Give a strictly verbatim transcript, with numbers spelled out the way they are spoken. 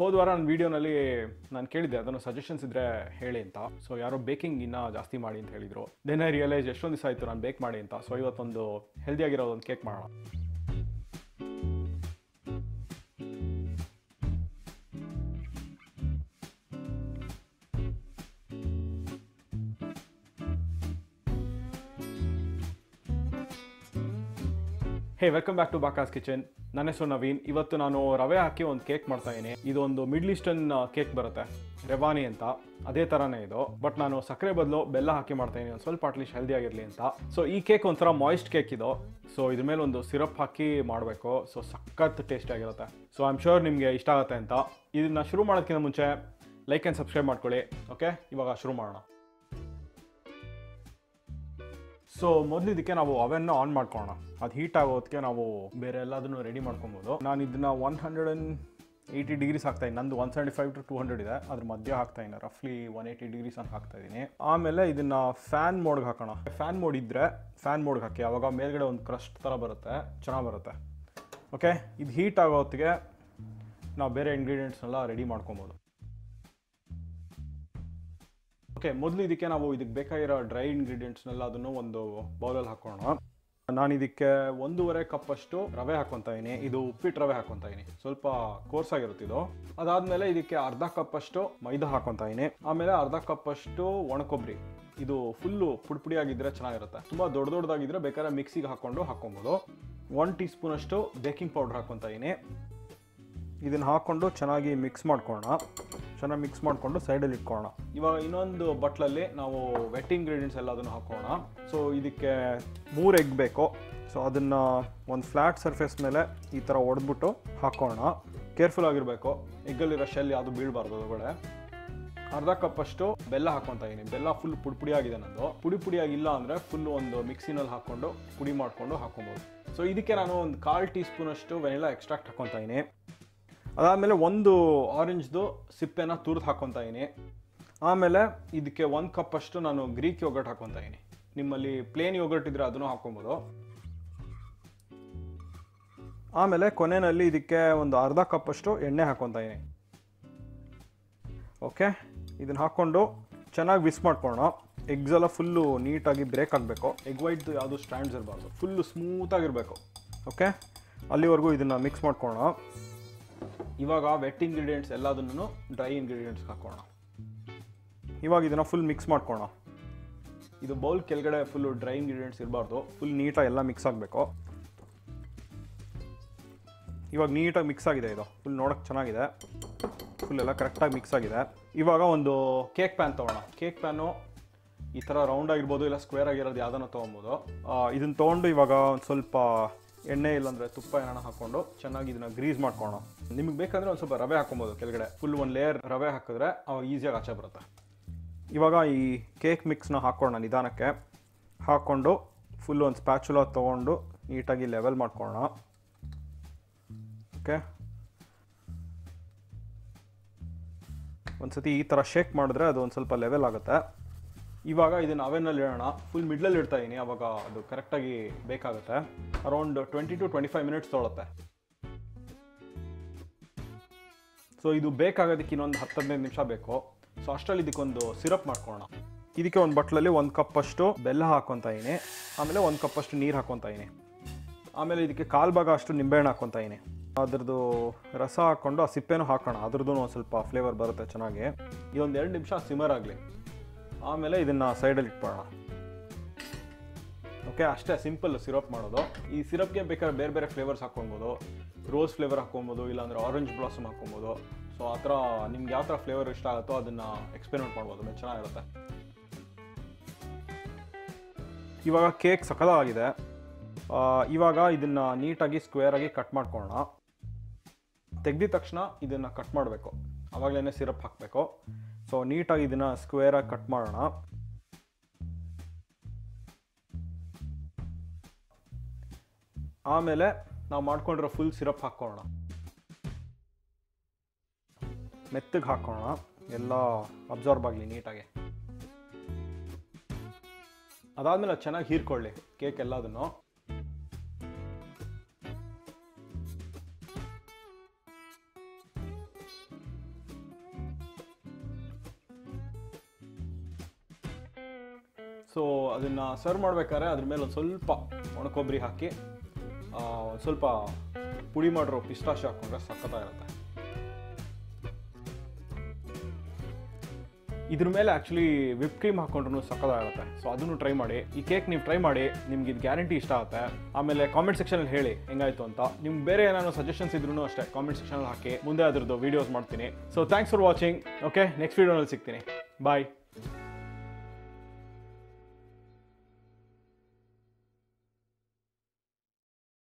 ಹೋದ ವಾರ ನನ್ನ ವಿಡಿಯೋನಲ್ಲಿ ನಾನು ಕೇಳಿದೆ ಅದನ್ನ ಸಜೆಷನ್ಸ್ ಇದ್ರೆ ಹೇಳಿ ಅಂತ. ಸೊ ಯಾರೋ ಬೇಕಿಂಗ್ ಇನ್ನ ಜಾಸ್ತಿ ಮಾಡಿ ಅಂತ ಹೇಳಿದ್ರು. ದೆನ್ ಐ ರಿಯಲೈಸ್ ಎಷ್ಟೊಂದು ದಿವಸ ಆಯಿತು ನಾನು ಬೇಕ್ ಮಾಡಿ ಅಂತ. ಸೊ ಇವತ್ತೊಂದು ಹೆಲ್ದಿಯಾಗಿರೋದು ಒಂದು ಕೇಕ್ ಮಾಡೋಣ. ಹೇ, ವೆಲ್ಕಮ್ ಬ್ಯಾಕ್ ಟು ಬಾಕಾಸ್ ಕಿಚನ್. ನನ್ನ ಹೆಸರು ನವೀನ್. ಇವತ್ತು ನಾನು ರವೆ ಹಾಕಿ ಒಂದು ಕೇಕ್ ಮಾಡ್ತಾ ಇದ್ದೀನಿ. ಇದೊಂದು ಮಿಡ್ಲ್ ಈಸ್ಟರ್ನ್ ಕೇಕ್ ಬರುತ್ತೆ, ರೆವಾನಿ ಅಂತ. ಅದೇ ಥರನೇ ಇದು, ಬಟ್ ನಾನು ಸಕ್ಕರೆ ಬದಲು ಬೆಲ್ಲ ಹಾಕಿ ಮಾಡ್ತಾ ಇದ್ದೀನಿ, ಒಂದು ಸ್ವಲ್ಪ ಅಟ್ಲೀಸ್ಟ್ ಹೆಲ್ದಿಯಾಗಿರಲಿ ಅಂತ. ಸೊ ಈ ಕೇಕ್ ಒಂಥರ ಮಾಯಿಸ್ಟ್ ಕೇಕ್ ಇದು. ಸೊ ಇದ್ರ ಮೇಲೆ ಒಂದು ಸಿರಪ್ ಹಾಕಿ ಮಾಡಬೇಕು. ಸೊ ಸಖತ್ ಟೇಸ್ಟಿಯಾಗಿರುತ್ತೆ. ಸೊ ಐ ಆಮ್ ಶ್ಯೂರ್ ನಿಮಗೆ ಇಷ್ಟ ಆಗುತ್ತೆ ಅಂತ. ಇದನ್ನ ಶುರು ಮಾಡೋದಕ್ಕಿಂತ ಮುಂಚೆ ಲೈಕ್ ಆ್ಯಂಡ್ ಸಬ್ಸ್ಕ್ರೈಬ್ ಮಾಡ್ಕೊಳ್ಳಿ. ಓಕೆ, ಇವಾಗ ಶುರು ಮಾಡೋಣ. ಸೊ ಮೊದಲು ಇದಕ್ಕೆ ನಾವು ಅವೆನ್ನ ಆನ್ ಮಾಡ್ಕೊಳ್ಳೋಣ. ಅದು ಹೀಟ್ ಆಗೋದಕ್ಕೆ ನಾವು ಬೇರೆ ಎಲ್ಲದನ್ನು ರೆಡಿ ಮಾಡ್ಕೊಬೋದು. ನಾನು ಇದನ್ನ one hundred and eighty degrees ಹಾಕ್ತಾ ಇದ್ದೀನಿ. ನಂದು one seventy five to two hundred ಇದೆ, ಅದ್ರ ಮಧ್ಯ ಹಾಕ್ತಾ ಇದ್ದೀನಿ. ರಫ್ಲಿ ಒನ್ ಏಯ್ಟಿ ಡಿಗ್ರೀಸ್ ಅಂತ ಹಾಕ್ತಾ ಇದ್ದೀನಿ. ಆಮೇಲೆ ಇದನ್ನ ಫ್ಯಾನ್ ಮೋಡ್ಗೆ ಹಾಕೋಣ. ಫ್ಯಾನ್ ಮೋಡ್ ಇದ್ದರೆ ಫ್ಯಾನ್ ಮೋಡ್ಗೆ ಹಾಕಿ, ಆವಾಗ ಮೇಲ್ಗಡೆ ಒಂದು ಕ್ರಸ್ಟ್ ಥರ ಬರುತ್ತೆ, ಚೆನ್ನಾಗಿ ಬರುತ್ತೆ. ಓಕೆ, ಇದು ಹೀಟ್ ಆಗೋತ್ತಿಗೆ ನಾವು ಬೇರೆ ಇಂಗ್ರೀಡಿಯೆಂಟ್ಸ್ನೆಲ್ಲ ರೆಡಿ ಮಾಡ್ಕೊಬೋದು. ಓಕೆ, ಮೊದಲು ಇದಕ್ಕೆ ನಾವು ಇದಕ್ಕೆ ಬೇಕಾಗಿರೋ ಡ್ರೈ ಇಂಗ್ರೀಡಿಯೆಂಟ್ಸ್ನೆಲ್ಲ ಅದನ್ನು ಒಂದು ಬೌಲಲ್ಲಿ ಹಾಕೋಣ. ನಾನು ಇದಕ್ಕೆ ಒಂದೂವರೆ ಕಪ್ಪಷ್ಟು ರವೆ ಹಾಕೊತಾ ಇದ್ದೀನಿ. ಇದು ಉಪ್ಪಿಟ್ಟು ರವೆ ಹಾಕೊತಾ ಇದ್ದೀನಿ, ಸ್ವಲ್ಪ ಕೋರ್ಸಾಗಿರುತ್ತೆ ಇದು. ಅದಾದಮೇಲೆ ಇದಕ್ಕೆ ಅರ್ಧ ಕಪ್ಪಷ್ಟು ಮೈದಾ ಹಾಕೊತಾ ಇದ್ದೀನಿ. ಆಮೇಲೆ ಅರ್ಧ ಕಪ್ಪಷ್ಟು ಒಣಕೊಬ್ಬರಿ. ಇದು ಫುಲ್ಲು ಪುಡಿ ಪುಡಿಯಾಗಿದ್ದರೆ ಚೆನ್ನಾಗಿರುತ್ತೆ. ತುಂಬ ದೊಡ್ಡ ದೊಡ್ಡದಾಗಿದ್ದರೆ ಬೇಕಾದ್ರೆ ಮಿಕ್ಸಿಗೆ ಹಾಕ್ಕೊಂಡು ಹಾಕೊಬೋದು. ಒನ್ ಟೀ ಸ್ಪೂನಷ್ಟು ಬೇಕಿಂಗ್ ಪೌಡ್ರ್ ಹಾಕೊತಾ ಇದ್ದೀನಿ. ಇದನ್ನು ಹಾಕ್ಕೊಂಡು ಚೆನ್ನಾಗಿ ಮಿಕ್ಸ್ ಮಾಡ್ಕೊಳ್ಳೋಣ. ಚೆನ್ನಾಗಿ ಮಿಕ್ಸ್ ಮಾಡಿಕೊಂಡು ಸೈಡಲ್ಲಿ ಇಟ್ಕೊಳ್ಳೋಣ. ಇವಾಗ ಇನ್ನೊಂದು ಬಟ್ಲಲ್ಲಿ ನಾವು ವೆಟ್ ಇಂಗ್ರೀಡಿಯೆಂಟ್ಸ್ ಎಲ್ಲ ಅದನ್ನು ಹಾಕೋಣ. ಸೊ ಇದಕ್ಕೆ ಮೂರು ಎಗ್ ಬೇಕು. ಸೊ ಅದನ್ನು ಒಂದು ಫ್ಲ್ಯಾಟ್ ಸರ್ಫೇಸ್ ಮೇಲೆ ಈ ಥರ ಒಡೆದ್ಬಿಟ್ಟು ಹಾಕೋಣ. ಕೇರ್ಫುಲ್ ಆಗಿರಬೇಕು, ಎಗ್ಗಲ್ಲಿರೋ ಶೆಲ್ ಯಾವುದು ಬೀಳಬಾರ್ದು ಒಳಗಡೆ. ಅರ್ಧ ಕಪ್ಪಷ್ಟು ಬೆಲ್ಲ ಹಾಕೊತಾ ಇದ್ದೀನಿ. ಬೆಲ್ಲ ಫುಲ್ ಪುಡಿ ಪುಡಿಯಾಗಿದೆ ನಂದು. ಪುಡಿ ಪುಡಿಯಾಗಿಲ್ಲ ಅಂದರೆ ಫುಲ್ಲು ಒಂದು ಮಿಕ್ಸಿನಲ್ಲಿ ಹಾಕ್ಕೊಂಡು ಪುಡಿ ಮಾಡಿಕೊಂಡು ಹಾಕೊಬೋದು. ಸೊ ಇದಕ್ಕೆ ನಾನು ಒಂದು ಕಾಲು ಟೀ ಸ್ಪೂನಷ್ಟು ವೆನಿಲಾ ಎಕ್ಸ್ಟ್ರಾಕ್ಟ್ ಹಾಕೊತಾ ಇದ್ದೀನಿ. ಅದಾದಮೇಲೆ ಒಂದು ಆರೆಂಜ್ದು ಸಿಪ್ಪೆನ ತುರಿದು ಹಾಕೊತಾ ಇದ್ದೀನಿ. ಆಮೇಲೆ ಇದಕ್ಕೆ ಒಂದು ಕಪ್ಪಷ್ಟು ನಾನು ಗ್ರೀಕ್ ಯೋಗರ್ಟ್ ಹಾಕೊತಾ ಇದ್ದೀನಿ. ನಿಮ್ಮಲ್ಲಿ ಪ್ಲೇನ್ ಯೋಗರ್ಟ್ ಇದ್ದರೆ ಅದನ್ನು ಹಾಕೊಬೋದು. ಆಮೇಲೆ ಕೊನೆಯಲ್ಲಿ ಇದಕ್ಕೆ ಒಂದು ಅರ್ಧ ಕಪ್ಪಷ್ಟು ಎಣ್ಣೆ ಹಾಕೊತಾ ಇದ್ದೀನಿ. ಓಕೆ, ಇದನ್ನು ಹಾಕ್ಕೊಂಡು ಚೆನ್ನಾಗಿ ಮಿಕ್ಸ್ ಮಾಡ್ಕೊಳ್ಳೋಣ. ಎಗ್ಸ್ ಎಲ್ಲ ಫುಲ್ಲು ನೀಟಾಗಿ ಬ್ರೇಕ್ ಆಗಬೇಕು. ಎಗ್ ವೈಟ್ದು ಯಾವುದು ಸ್ಟ್ಯಾಂಡ್ಸ್ ಇರಬಾರ್ದು, ಫುಲ್ಲು ಸ್ಮೂತಾಗಿರಬೇಕು. ಓಕೆ, ಅಲ್ಲಿವರೆಗೂ ಇದನ್ನು ಮಿಕ್ಸ್ ಮಾಡ್ಕೊಳ್ಳೋಣ. ಇವಾಗ ವೆಟ್ ಇಂಗ್ರೀಡಿಯೆಂಟ್ಸ್ ಎಲ್ಲದನ್ನು ಡ್ರೈ ಇಂಗ್ರೀಡಿಯೆಂಟ್ಸ್ ಹಾಕೋಣ. ಇವಾಗ ಇದನ್ನು ಫುಲ್ ಮಿಕ್ಸ್ ಮಾಡ್ಕೋಣ. ಇದು ಬೌಲ್ ಕೆಳಗಡೆ ಫುಲ್ಲು ಡ್ರೈ ಇಂಗ್ರೀಡಿಯೆಂಟ್ಸ್ ಇರಬಾರ್ದು, ಫುಲ್ ನೀಟಾಗಿ ಎಲ್ಲ ಮಿಕ್ಸ್ ಆಗಬೇಕು. ಇವಾಗ ನೀಟಾಗಿ ಮಿಕ್ಸ್ ಆಗಿದೆ ಇದು, ಫುಲ್ ನೋಡೋಕ್ಕೆ ಚೆನ್ನಾಗಿದೆ. ಫುಲ್ ಎಲ್ಲ ಕರೆಕ್ಟಾಗಿ ಮಿಕ್ಸ್ ಆಗಿದೆ. ಇವಾಗ ಒಂದು ಕೇಕ್ ಪ್ಯಾನ್ ತೊಗೋಣ. ಕೇಕ್ ಪ್ಯಾನು ಈ ಥರ ರೌಂಡ್ ಆಗಿರ್ಬೋದು, ಇಲ್ಲ ಸ್ಕ್ವೇರ್ ಆಗಿರೋದು ಯಾವುದನ್ನು ತೊಗೊಬೋದು. ಇದನ್ನು ತೊಗೊಂಡು ಇವಾಗ ಒಂದು ಸ್ವಲ್ಪ ಎಣ್ಣೆ ಇಲ್ಲಾಂದರೆ ತುಪ್ಪ ಏನಾನ ಹಾಕ್ಕೊಂಡು ಚೆನ್ನಾಗಿ ಇದನ್ನ ಗ್ರೀಸ್ ಮಾಡ್ಕೋಣ. ನಿಮಗೆ ಬೇಕಂದರೆ ಒಂದು ಸ್ವಲ್ಪ ರವೆ ಹಾಕೊಬೋದು ಕೆಳಗಡೆ. ಫುಲ್ ಒಂದು ಲೇಯರ್ ರವೆ ಹಾಕಿದ್ರೆ ಅವಾಗ ಈಸಿಯಾಗಿ ಆಚೆ ಬರುತ್ತೆ. ಇವಾಗ ಈ ಕೇಕ್ ಮಿಕ್ಸ್ನ ಹಾಕ್ಕೊಳ್ಳೋಣ ನಿಧಾನಕ್ಕೆ. ಹಾಕ್ಕೊಂಡು ಫುಲ್ ಒಂದು ಸ್ಪ್ಯಾಚುಲ ತೊಗೊಂಡು ನೀಟಾಗಿ ಲೆವೆಲ್ ಮಾಡ್ಕೊಳ್ಳೋಣ. ಓಕೆ, ಒಂದು ಸತಿ ಈ ಥರ ಶೇಕ್ ಮಾಡಿದ್ರೆ ಅದು ಒಂದು ಸ್ವಲ್ಪ ಲೆವೆಲ್ ಆಗುತ್ತೆ. ಇವಾಗ ಇದನ್ನು ಅವೆನಲ್ಲಿ ಇಡೋಣ. ಫುಲ್ ಮಿಡ್ಲಲ್ಲಿ ಇಡ್ತಾ ಇದ್ದೀನಿ, ಆವಾಗ ಅದು ಕರೆಕ್ಟಾಗಿ ಬೇಕಾಗುತ್ತೆ. Around twenty to twenty five minutes ತೊಗೊಳುತ್ತೆ. ಸೊ ಇದು ಬೇಕಾಗೋದಕ್ಕೆ ಇನ್ನೊಂದು ಹತ್ತು ಹದಿನೈದು ನಿಮಿಷ ಬೇಕು. ಸೊ ಅಷ್ಟರಲ್ಲಿ ಇದಕ್ಕೊಂದು ಸಿರಪ್ ಮಾಡ್ಕೊಳ್ಳೋಣ. ಇದಕ್ಕೆ ಒಂದು ಬಟ್ಲಲ್ಲಿ ಒಂದು ಕಪ್ಪಷ್ಟು ಬೆಲ್ಲ ಹಾಕೊತಾ ಇದ್ದೀನಿ. ಆಮೇಲೆ ಒಂದು ಕಪ್ಪಷ್ಟು ನೀರು ಹಾಕೊತಾ ಇದ್ದೀನಿ. ಆಮೇಲೆ ಇದಕ್ಕೆ ಕಾಲು ಭಾಗ ಅಷ್ಟು ನಿಂಬೆಹಣ್ಣು ಹಾಕೊತಾ ಇದ್ದೀನಿ. ಅದ್ರದ್ದು ರಸ ಹಾಕ್ಕೊಂಡು ಆ ಸಿಪ್ಪೆನೂ ಹಾಕೋಣ, ಅದ್ರದ್ದು ಒಂದು ಸ್ವಲ್ಪ ಫ್ಲೇವರ್ ಬರುತ್ತೆ ಚೆನ್ನಾಗಿ. ಇದೊಂದು ಎರಡು ನಿಮಿಷ ಸಿಮರ್ ಆಗಲಿ. ಆಮೇಲೆ ಇದನ್ನು ಸೈಡಲ್ಲಿ ಇಟ್ಕೊಳ್ಳೋಣ. ಓಕೆ, ಅಷ್ಟೇ ಸಿಂಪಲ್ ಸಿರಪ್ ಮಾಡೋದು. ಈ ಸಿರಪ್ಗೆ ಬೇಕಾದ್ರೆ ಬೇರೆ ಬೇರೆ ಫ್ಲೇವರ್ಸ್ ಹಾಕ್ಕೊಬೋದು. ರೋಸ್ ಫ್ಲೇವರ್ ಹಾಕ್ಕೊಬೋದು, ಇಲ್ಲಾಂದರೆ ಆರೆಂಜ್ ಬ್ಲಾಸಮ್ ಹಾಕ್ಕೊಬೋದು. ಸೊ ಆ ಥರ ನಿಮ್ಗೆ ಯಾವ ಥರ ಫ್ಲೇವರ್ ಇಷ್ಟ ಆಗುತ್ತೋ ಅದನ್ನು ಎಕ್ಸ್ಪೆರಿಮೆಂಟ್ ಮಾಡ್ಬೋದು, ಅದು ಚೆನ್ನಾಗಿರುತ್ತೆ. ಇವಾಗ ಕೇಕ್ ಸಕಲಾಗಿದೆ. ಇವಾಗ ಇದನ್ನು ನೀಟಾಗಿ ಸ್ಕ್ವೇರಾಗಿ ಕಟ್ ಮಾಡ್ಕೊಳ್ಳೋಣ. ತೆಗೆದಿದ ತಕ್ಷಣ ಇದನ್ನು ಕಟ್ ಮಾಡಬೇಕು, ಆವಾಗಲೇ ಸಿರಪ್ ಹಾಕಬೇಕು. ಸೊ ನೀಟಾಗಿ ಇದನ್ನು ಸ್ಕ್ವೇರಾಗಿ ಕಟ್ ಮಾಡೋಣ. ಆಮೇಲೆ ನಾವು ಮಾಡ್ಕೊಂಡಿರೋ ಫುಲ್ ಸಿರಪ್ ಹಾಕ್ಕೊಳ್ಳೋಣ. ಮೆತ್ತಗೆ ಹಾಕ್ಕೊಳ್ಳೋಣ, ಎಲ್ಲ ಅಬ್ಸಾರ್ಬ್ ಆಗಲಿ ನೀಟಾಗಿ. ಅದಾದಮೇಲೆ ಚೆನ್ನಾಗಿ ಹೀರ್ಕೊಳ್ಳಿ ಕೇಕ್ ಎಲ್ಲದನ್ನು. सो ಅದನ್ನ ಸರ್ವ್ ಮಾಡಬೇಕಾದ್ರೆ ಅದರ ಮೇಲೆ ಒಂದು ಸ್ವಲ್ಪ ಒಣಕೊಬ್ಬರಿ ಹಾಕಿ ಸ್ವಲ್ಪ ಪುಡಿ ಮಾಡಿರೋ ಪಿಸ್ತಾಶಿ ಹಾಕೊಂಡ್ರೆ ಸಕ್ಕತ್ತಾಗಿರುತ್ತೆ. ಇದರ ಮೇಲೆ ಆಕ್ಚುಲಿ ವಿಪ್ ಕ್ರೀಮ್ ಹಾಕೊಂಡ್ರೂ ಸಕ್ಕತ್ತಾಗಿರುತ್ತೆ. ಸೊ ಅದನ್ನು ಟ್ರೈ ಮಾಡಿ. ಈ ಕೇಕ್ ನೀವು ಟ್ರೈ ಮಾಡಿ, ನಿಮಗೆ ಇದು ಗ್ಯಾರಂಟಿ ಇಷ್ಟ ಆಗುತ್ತೆ. ಆಮೇಲೆ ಕಾಮೆಂಟ್ ಸೆಕ್ಷನ್ ಅಲ್ಲಿ ಹೇಳಿ ಹೆಂಗಾಯ್ತು ಅಂತ. ನಿಮಗೆ ಬೇರೆ ಏನಾದರೂ ಸಜೆಷನ್ಸ್ ಇದ್ರೂ ಅಷ್ಟೇ ಕಾಮೆಂಟ್ ಸೆಕ್ಷನ್ ಅಲ್ಲಿ ಹಾಕಿ. ಮುಂದೆ ಅದರದ್ದು ವಿಡಿಯೋಸ್ ಮಾಡ್ತೀನಿ. So thanks for watching. Okay, next ವಿಡಿಯೋನಲ್ಲಿ ಸಿಗ್ತೀನಿ. ಬಾಯ್.